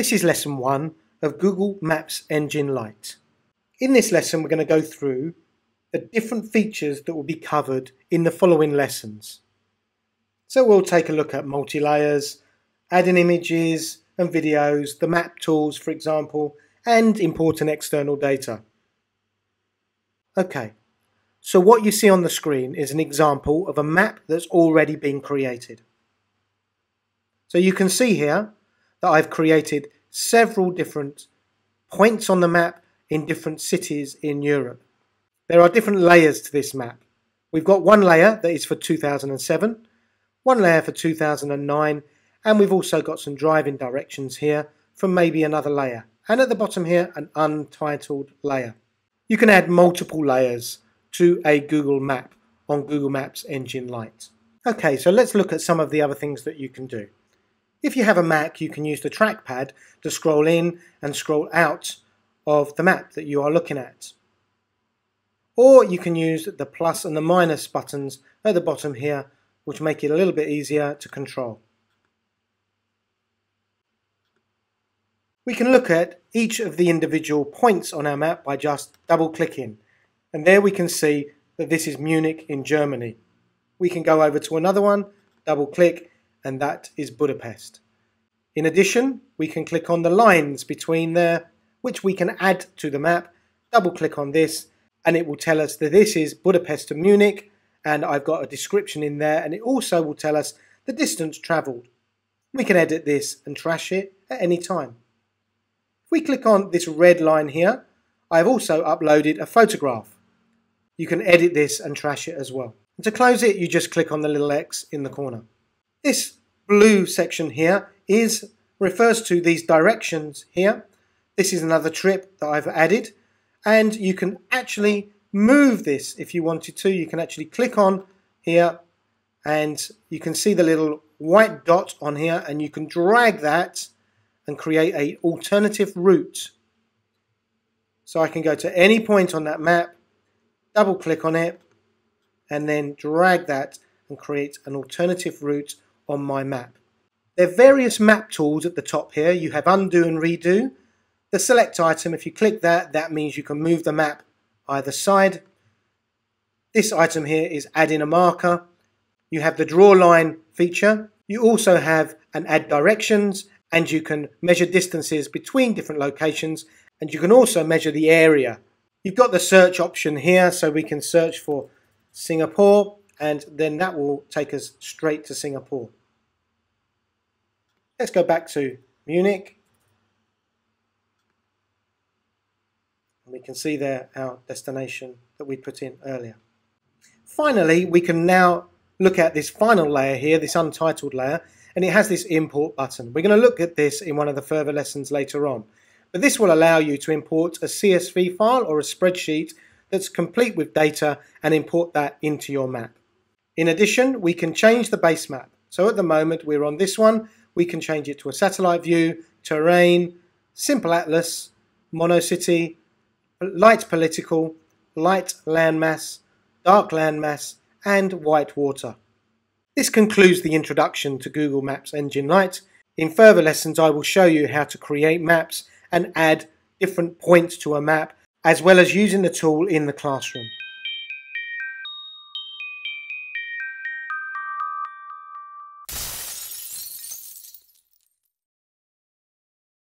This is lesson 1 of Google Maps Engine Lite. In this lesson we're going to go through the different features that will be covered in the following lessons. So we'll take a look at multi-layers, adding images and videos, the map tools for example, and important external data. Okay, so what you see on the screen is an example of a map that's already been created. So you can see here that I've created several different points on the map in different cities in Europe. There are different layers to this map. We've got one layer that is for 2007, one layer for 2009, and we've also got some driving directions here from maybe another layer. And at the bottom here, an untitled layer. You can add multiple layers to a Google map on Google Maps Engine Lite. Okay, so let's look at some of the other things that you can do. If you have a Mac, you can use the trackpad to scroll in and scroll out of the map that you are looking at. Or you can use the plus and the minus buttons at the bottom here, which make it a little bit easier to control. We can look at each of the individual points on our map by just double-clicking. And there we can see that this is Munich in Germany. We can go over to another one, double-click, and that is Budapest. In addition, we can click on the lines between there, which we can add to the map. Double click on this and it will tell us that this is Budapest to Munich, and I've got a description in there, and it also will tell us the distance travelled. We can edit this and trash it at any time. If we click on this red line here, I've also uploaded a photograph. You can edit this and trash it as well. And to close it, you just click on the little X in the corner. This blue section here refers to these directions here. This is another trip that I've added, and you can actually move this if you wanted to. You can actually click on here and you can see the little white dot on here, and you can drag that and create an alternative route. So I can go to any point on that map, double click on it, and then drag that and create an alternative route on my map. There are various map tools at the top here. You have undo and redo. The select item, if you click that, that means you can move the map either side. This item here is add in a marker. You have the draw line feature. You also have an add directions, and you can measure distances between different locations, and you can also measure the area. You've got the search option here, so we can search for Singapore, and then that will take us straight to Singapore. Let's go back to Munich. And we can see there our destination that we put in earlier. Finally, we can now look at this final layer here, this untitled layer, and it has this import button. We're going to look at this in one of the further lessons later on. But this will allow you to import a CSV file or a spreadsheet that's complete with data and import that into your map. In addition, we can change the base map. So at the moment we're on this one, we can change it to a satellite view, terrain, simple atlas, monocity, light political, light landmass, dark landmass, and white water. This concludes the introduction to Google Maps Engine Lite. In further lessons I will show you how to create maps and add different points to a map, as well as using the tool in the classroom.